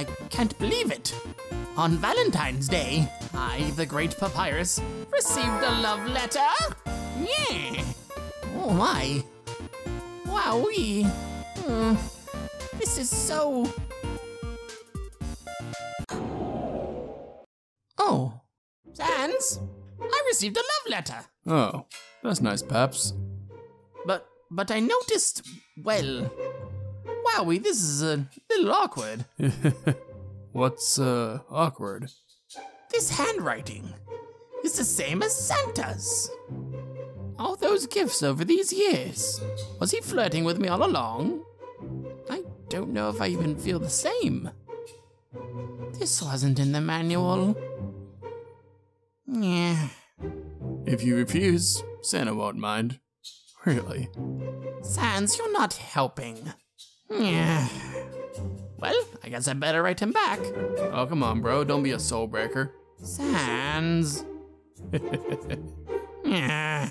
I can't believe it. On Valentine's Day, I, the Great Papyrus, received a love letter. Yeah. Oh my. Wowee. This is so... Oh. Sans, I received a love letter. Oh, that's nice, Paps. But I noticed, well... Wowie, this is a little awkward. What's, awkward? This handwriting is the same as Santa's. All those gifts over these years. Was he flirting with me all along? I don't know if I even feel the same. This wasn't in the manual. Yeah. If you refuse, Santa won't mind. Really. Sans, you're not helping. Yeah. Well, I guess I better write him back. Oh, come on, bro. Don't be a soul breaker. Sans. Yeah.